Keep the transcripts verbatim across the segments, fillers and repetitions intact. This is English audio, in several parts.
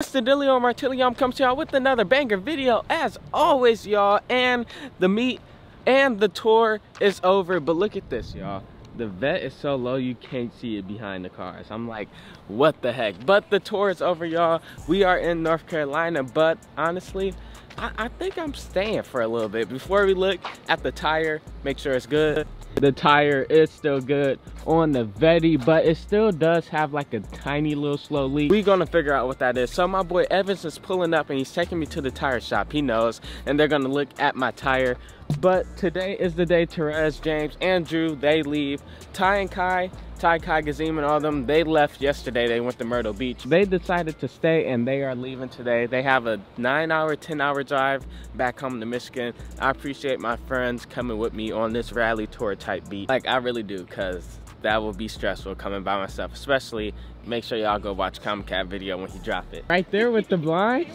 It's the Dillion Martillion comes to y'all with another banger video as always, y'all. And the meet and the tour is over, but look at this, y'all. The vet is so low you can't see it behind the cars. I'm like, what the heck? But the tour is over, y'all. We are in North Carolina, but honestly, I, I think I'm staying for a little bit. Before we look at the tire, make sure it's good. The tire is still good on the Vetti, but it still does have like a tiny little slow leak. We're gonna figure out what that is. So my boy Evans is pulling up and he's taking me to the tire shop. He knows, and they're gonna look at my tire. But today is the day Therese, James, and Drew, they leave. Ty and Kai, Ty, Kai, Gazim, and all of them, they left yesterday. They went to Myrtle Beach. They decided to stay, and they are leaving today. They have a nine hour, ten hour drive back home to Michigan. I appreciate my friends coming with me on this rally tour type beat. Like, I really do, because that will be stressful coming by myself, especially. Make sure y'all go watch Comic Cat video when he drop it. Right there with the blind?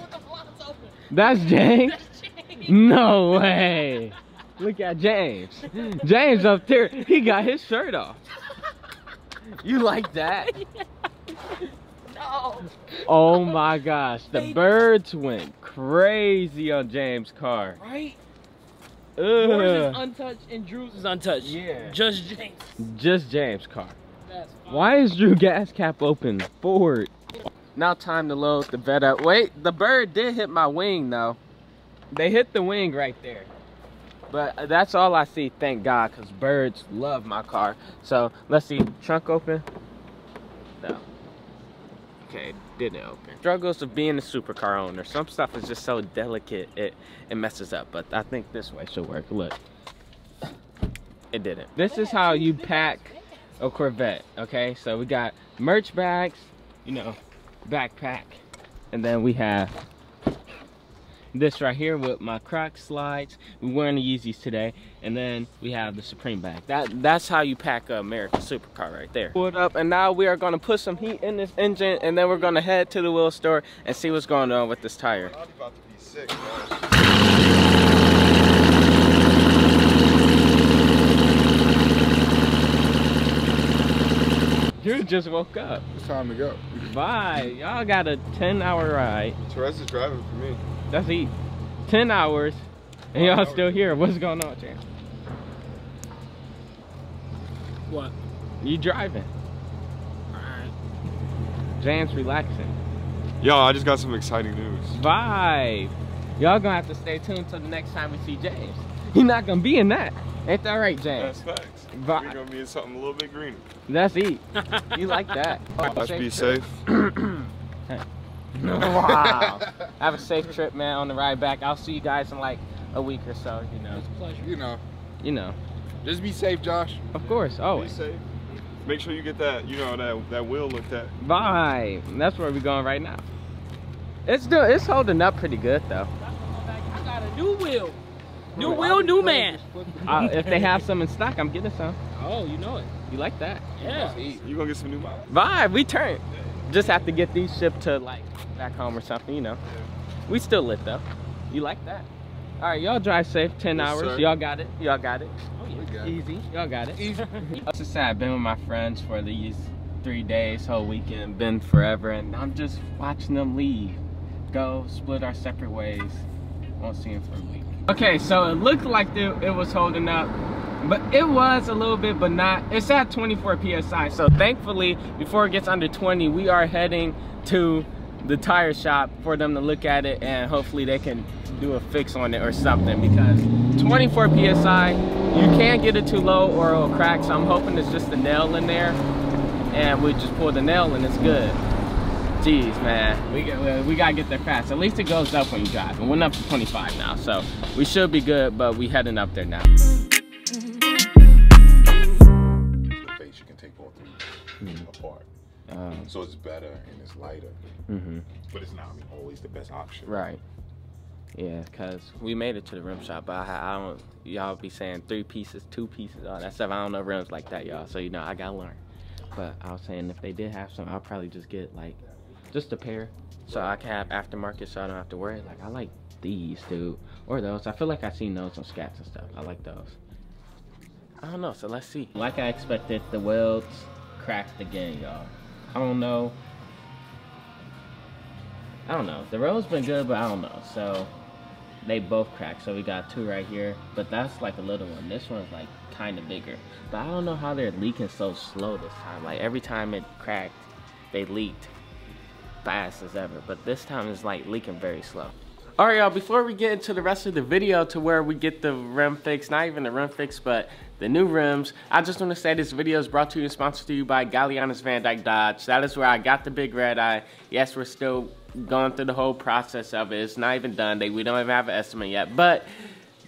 That's James? No way. Look at James. James up there, he got his shirt off. You like that? No. Oh my gosh, the they birds went crazy on James' car. Right? Ugh. Yours is untouched and Drew's is untouched. Yeah. Just James. Just James' car. That's fine. Why is Drew's gas cap open? Ford. Now time to load the vet up. Wait, the bird did hit my wing though. They hit the wing right there. But that's all I see, thank God, because birds love my car. So let's see, trunk open? No. Okay, didn't open. Struggles of being a supercar owner. Some stuff is just so delicate, it, it messes up. But I think this way should work, look. It didn't. This is how you pack a Corvette, okay? So we got merch bags, you know, backpack. And then we have this right here with my Croc slides. We're wearing the Yeezys today, and then we have the Supreme bag. That that's how you pack an American supercar right there. Pulled up, and now we are gonna put some heat in this engine, and then we're gonna head to the wheel store and see what's going on with this tire. I'm about to be sick, man. Dude just woke up. It's time to go. Bye. Y'all got a ten hour ride. Torres is driving for me. That's it. ten hours, and y'all still here. What's going on, champ? What? You driving. Alright. Jan's relaxing. Yo, I just got some exciting news. Bye. Y'all gonna have to stay tuned till the next time we see James. He's not gonna be in that. Ain't that right, James? That's facts. Bye. We're gonna be in something a little bit greener. That's it. You like that. Oh, let's be safe. Hey. Wow. Have a safe trip, man, on the ride back. I'll see you guys in like a week or so, you know. It's a pleasure. You know. You know. Just be safe, Josh. Of course, always. Be safe. Make sure you get that, you know, that that wheel looked at. Bye. That's where we're going right now. It's do it's holding up pretty good though. I got a new wheel. New wheel, new man. Uh, if they have some in stock, I'm getting some. Oh, you know it. You like that? Yeah. You gonna get some new miles? Bye, we turn. Just have to get these shipped to like back home or something, you know. Yeah. We still lit though. You like that? All right, y'all drive safe. Ten yes, hours. Y'all got it. Y'all got it. Oh yeah. We got easy. Y'all got it. Easy. It's just sad. I've been with my friends for these three days, whole weekend, been forever, and I'm just watching them leave, go, split our separate ways. Won't see them for a week. Okay, so it looked like it was holding up. But it was a little bit, but not. It's at twenty-four P S I, so thankfully, before it gets under twenty, we are heading to the tire shop for them to look at it, and hopefully they can do a fix on it or something, because twenty-four P S I, you can't get it too low or it'll crack, so I'm hoping it's just a nail in there, and we just pull the nail and it's good. Jeez, man, we, get, we gotta get there fast. At least it goes up when you drive. It went up to twenty-five now, so we should be good, but we heading up there now. Apart, um, so it's better and it's lighter, mm-hmm. But it's not, I mean, always the best option, right? Yeah, because we made it to the rim shop, but I, I don't, y'all be saying three pieces, two pieces, all that stuff. I don't know rims like that, y'all, so you know, I gotta learn. But I was saying, if they did have some, I'll probably just get like just a pair so I can have aftermarket, so I don't have to worry. Like, I like these, dude, or those. I feel like I've seen those on Scats and stuff. I like those. I don't know, so let's see. Like I expected, the welds cracked again, y'all. I don't know I don't know. The road's been good, but I don't know. So they both cracked. So we got two right here, but that's like a little one. This one's like kind of bigger. But I don't know how they're leaking so slow this time. Like every time it cracked, they leaked fast as ever. But this time it's like leaking very slow. All right, y'all, before we get into the rest of the video to where we get the rim fix, not even the rim fix, but the new rims, I just want to say this video is brought to you and sponsored to you by Gallianas Van Dyke Dodge. That is where I got the big red eye. Yes, we're still going through the whole process of it. It's not even done. They, we don't even have an estimate yet, but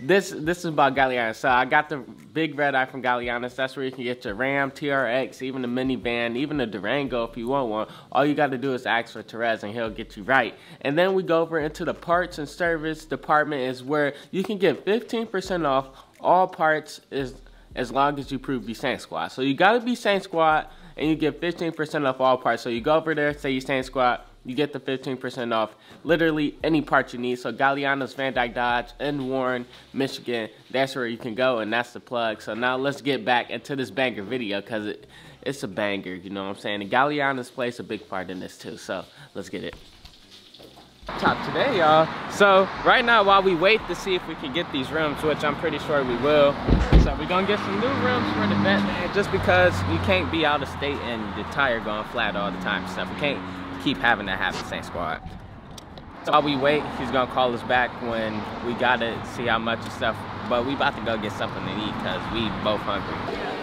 this this is about Gallianas. So I got the big red eye from Gallianas. That's where you can get your Ram, T R X, even the minivan, even the Durango if you want one. All you got to do is ask for Therese and he'll get you right. And then we go over into the parts and service department, is where you can get fifteen percent off all parts is as long as you prove be Saint Squad. So you got to be Saint Squad and you get fifteen percent off all parts. So you go over there, say you Saint Squad, you get the fifteen percent off literally any part you need. So Gallianas Van Dyke Dodge in Warren, Michigan, that's where you can go, and that's the plug. So now let's get back into this banger video, because it, it's a banger, you know what I'm saying? And Gallianas plays a big part in this too, so let's get it. Top today, y'all. So right now, while we wait to see if we can get these rims, which I'm pretty sure we will, so we're gonna get some new rims for the vet, man, just because you can't be out of state and the tire going flat all the time and stuff. We can't keep having that happen, Saint Squad. So while we wait, he's gonna call us back when we gotta see how much and stuff, but we about to go get something to eat because we both hungry.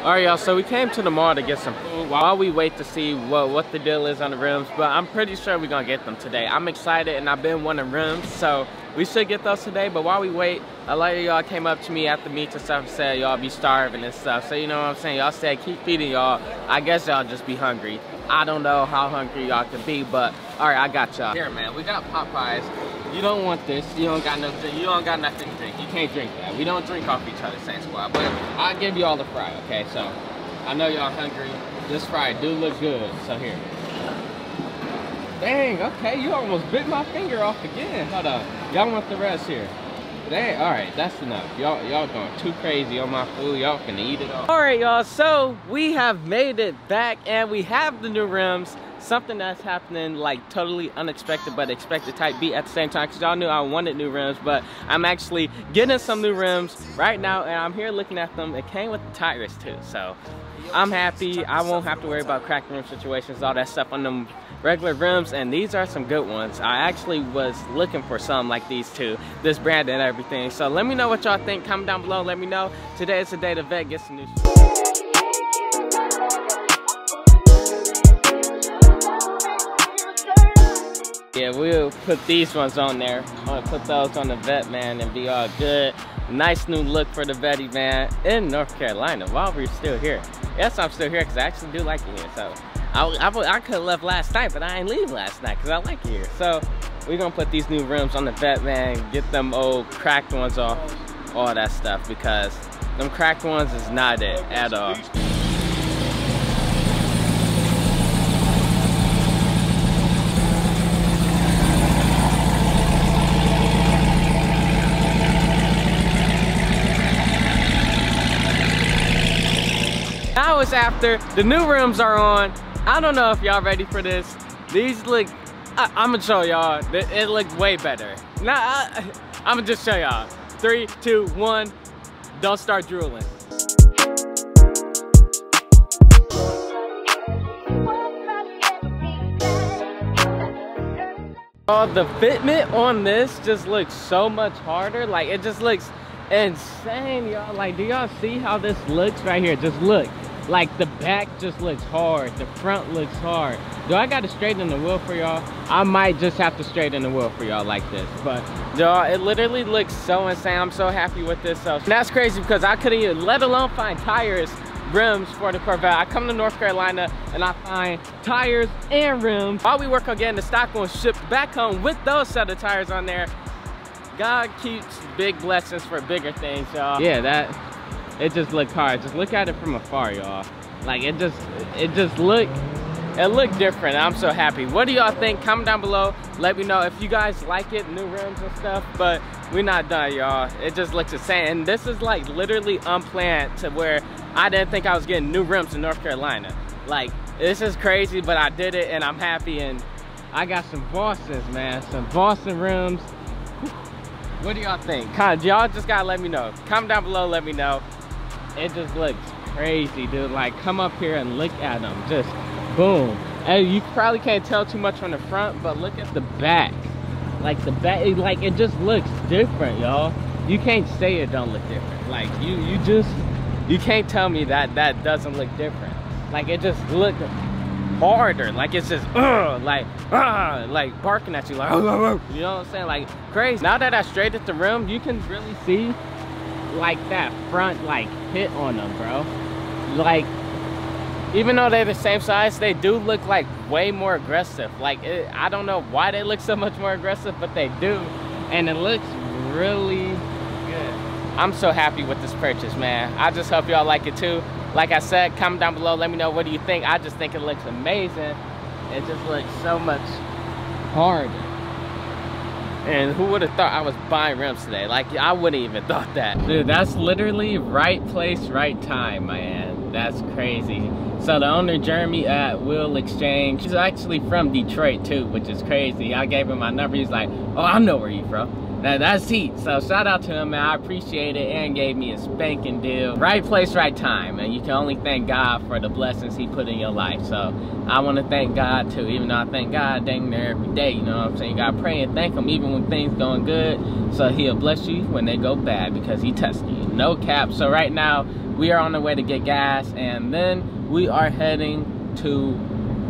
All right, y'all, so we came to the mall to get some food while we wait to see what, what the deal is on the rims, but I'm pretty sure we're gonna get them today. I'm excited and I've been wanting rims, so we should get those today, but while we wait, a lot of y'all came up to me after meet and stuff and said y'all be starving and stuff, so you know what I'm saying? Y'all said keep feeding y'all. I guess y'all just be hungry. I don't know how hungry y'all could be, but all right, I got y'all. Here, man, we got Popeyes. You don't want this. You don't got nothing. You don't got nothing to drink. You can't drink that. We don't drink off each other, Saint Squad. But I'll give y'all the fry, okay? So I know y'all hungry. This fry do look good. So here. Dang. Okay, you almost bit my finger off again. Hold on. Y'all want the rest here? Dang. All right, that's enough. Y'all, y'all going too crazy on my food. Y'all can eat it all. All right, y'all. So we have made it back, and we have the new rims. Something that's happening like totally unexpected, but expected type B at the same time, because y'all knew I wanted new rims, but I'm actually getting some new rims right now, and I'm here looking at them. It came with the tires too, so I'm happy. I won't have to worry about cracked rim situations, all that stuff on them regular rims, and these are some good ones. I actually was looking for some like these two, this brand and everything. So let me know what y'all think. Comment down below, let me know. Today is the day the vet gets some new shit. Yeah, we'll put these ones on there. I'm gonna put those on the vet, man, and be all good. Nice new look for the vetty, man, in North Carolina while we're still here. Yes, I'm still here because I actually do like it here. So I, I, I could have left last night, but I ain't leave last night because I like it here. So we're gonna put these new rims on the vet, man, get them old cracked ones off, all that stuff, because them cracked ones is not it at all. Hours after, the new rims are on. I don't know if y'all ready for this. These look, I, I'm gonna show y'all, it looks way better. Now, I, I'm gonna just show y'all. Three, two, one, don't start drooling. Oh, the fitment on this just looks so much harder. Like, it just looks insane, y'all. Like, do y'all see how this looks right here? Just look, like the back just looks hard, the front looks hard. Do I gotta straighten the wheel for y'all? I might just have to straighten the wheel for y'all like this, but y'all, it literally looks so insane. I'm so happy with this. So that's crazy, because I couldn't even, let alone find tires, rims for the Corvette. I come to North Carolina and I find tires and rims. While we work on getting the stock one shipped back home with those set of tires on there, God keeps big blessings for bigger things, y'all. Yeah, that, it just looked hard. Just look at it from afar, y'all. Like, it just, it just looked, it looked different. I'm so happy. What do y'all think? Comment down below. Let me know if you guys like it, new rims and stuff, but we're not done, y'all. It just looks insane. And this is like literally unplanned, to where I didn't think I was getting new rims in North Carolina. Like, this is crazy, but I did it and I'm happy, and I got some Vossens, man, some Vossen rims. What do y'all think? Y'all just gotta let me know. Comment down below, let me know. It just looks crazy, dude. Like, come up here and look at them. Just boom. And you probably can't tell too much on the front, but look at the back. Like the back, it, like it just looks different, y'all. You can't say it don't look different. Like you, you just, you can't tell me that that doesn't look different. Like it just looked harder. Like it's just, uh, like, uh, like barking at you, like, uh, you know what I'm saying? Like crazy. Now that I straightened the rim, you can really see, like that front, like hit on them, bro. Like, even though they're the same size, they do look like way more aggressive. Like, it, I don't know why they look so much more aggressive, but they do. And it looks really good. I'm so happy with this purchase, man. I just hope y'all like it too. Like I said, comment down below, let me know what do you think. I just think it looks amazing. It just looks so much harder. And who would have thought I was buying rims today? Like, I wouldn't even thought that. Dude, that's literally right place, right time, man. That's crazy. So the owner, Jeremy, at Wheel Exchange, he's actually from Detroit too, which is crazy. I gave him my number. He's like, oh, I know where you from. Now, that's heat. So shout out to him, man. I appreciate it, and gave me a spanking deal. Right place, right time. And you can only thank God for the blessings he put in your life. So I want to thank God too, even though I thank God dang there every day. You know what I'm saying? You got to pray and thank him even when things going good. So he'll bless you when they go bad, because he tested you. No cap. So right now, we are on the way to get gas, and then we are heading to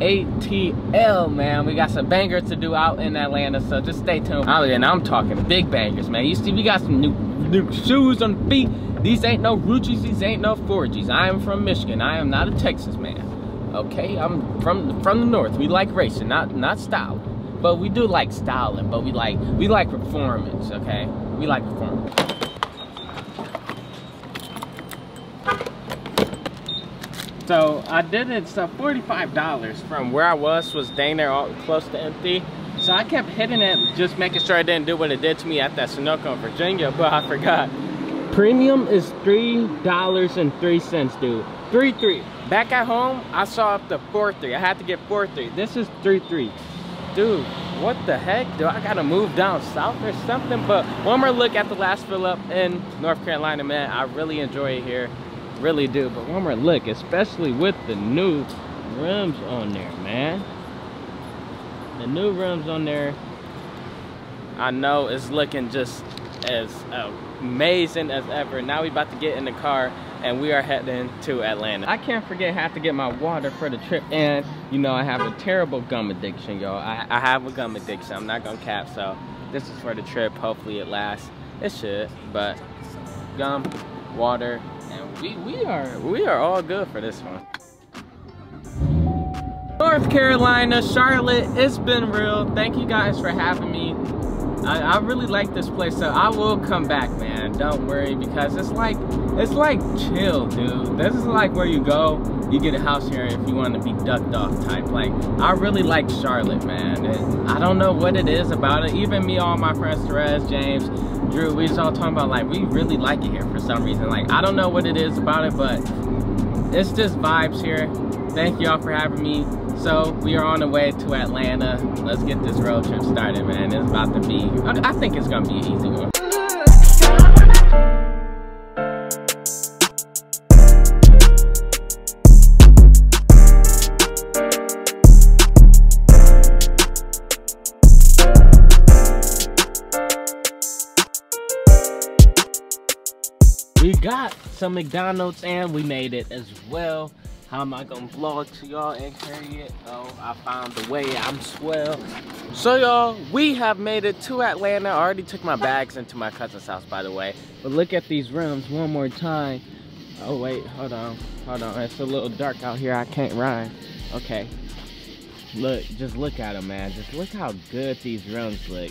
A T L, man. We got some bangers to do out in Atlanta, so just stay tuned. Oh, and I'm talking big bangers, man. You see, we got some new, new shoes on the feet. These ain't no Ruchis, these ain't no Forgies. I am from Michigan. I am not a Texas man, okay? I'm from from the north. We like racing, not not styling. But we do like styling, but we like, we like performance, okay? We like performance. So I did it, so forty-five dollars from where I was, was dang near all close to empty. So I kept hitting it, just making sure I didn't do what it did to me at that Sunoco in Virginia, but I forgot. Premium is three dollars and three cents, dude. Three, three. Back at home, I saw up to four, three. I had to get four, three. This is three, three. Dude, what the heck? Do I gotta move down south or something? But one more look at the last fill up in North Carolina, man. I really enjoy it here. Really do. But one more look, especially with the new rims on there, man. The new rims on there, I know it's looking just as amazing as ever. Now we about to get in the car and we are heading to Atlanta. I can't forget, I have to get my water for the trip. And you know, I have a terrible gum addiction, y'all. I, I have a gum addiction, I'm not gonna cap. So this is for the trip. Hopefully it lasts. It should. But gum, water, and we, we are we are all good for this one. North Carolina, Charlotte, it's been real. Thank you guys for having me. I, I really like this place, so I will come back, man. Don't worry, because it's like, it's like chill, dude. This is like where you go, you get a house here if you want to be ducked off type. Like, I really like Charlotte, man. And I don't know what it is about it. Even me, all my friends, Therese, James, Drew, we just all talking about like, we really like it here for some reason. Like, I don't know what it is about it, but it's just vibes here. Thank y'all for having me. So we are on the way to Atlanta. Let's get this road trip started, man. It's about to be, I think it's gonna be an easy one. We got some McDonald's and we made it as well. How am I gonna vlog to y'all and carry it? Oh, I found the way, I'm swell. So y'all, we have made it to Atlanta. I already took my bags into my cousin's house, by the way. But look at these rims one more time. Oh wait, hold on, hold on. It's a little dark out here, I can't ride. Okay, look, just look at them, man. Just look how good these rims look.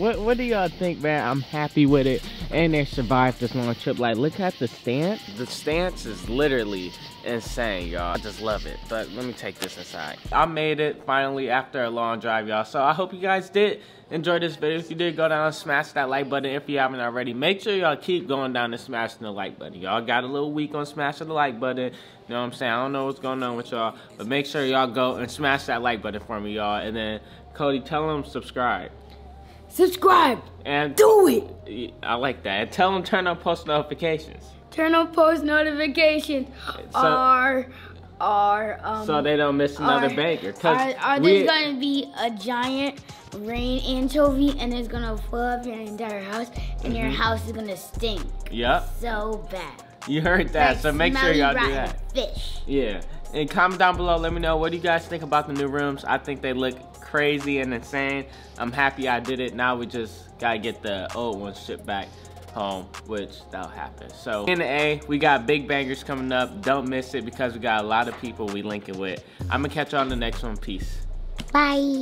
what, what do y'all think, man? I'm happy with it. And they survived this long trip. Like, look at the stance. The stance is literally insane, y'all. I just love it. But let me take this inside. I made it finally after a long drive, y'all. So I hope you guys did enjoy this video. If you did, go down and smash that like button. If you haven't already, make sure y'all keep going down and smashing the like button. Y'all got a little weak on smashing the like button. You know what I'm saying? I don't know what's going on with y'all, but make sure y'all go and smash that like button for me, y'all. And then Cody, tell him subscribe. Subscribe. And do it. I like that. And tell them turn on post notifications. Turn on post notifications. So, our, our, um, so they don't miss another our, banger. Our, our, there's going to be a giant rain anchovy, and it's going to flood up your entire house, and mm-hmm. your house is going to stink. Yep. So bad. You heard that, like, so make sure y'all do that. Fish. Yeah. And comment down below, let me know, what do you guys think about the new rooms? I think they look crazy and insane. I'm happy I did it. Now we just gotta get the old ones shipped back home, which that'll happen. So in the A, we got big bangers coming up. Don't miss it because we got a lot of people we linking with. I'm gonna catch y'all on the next one. Peace. Bye.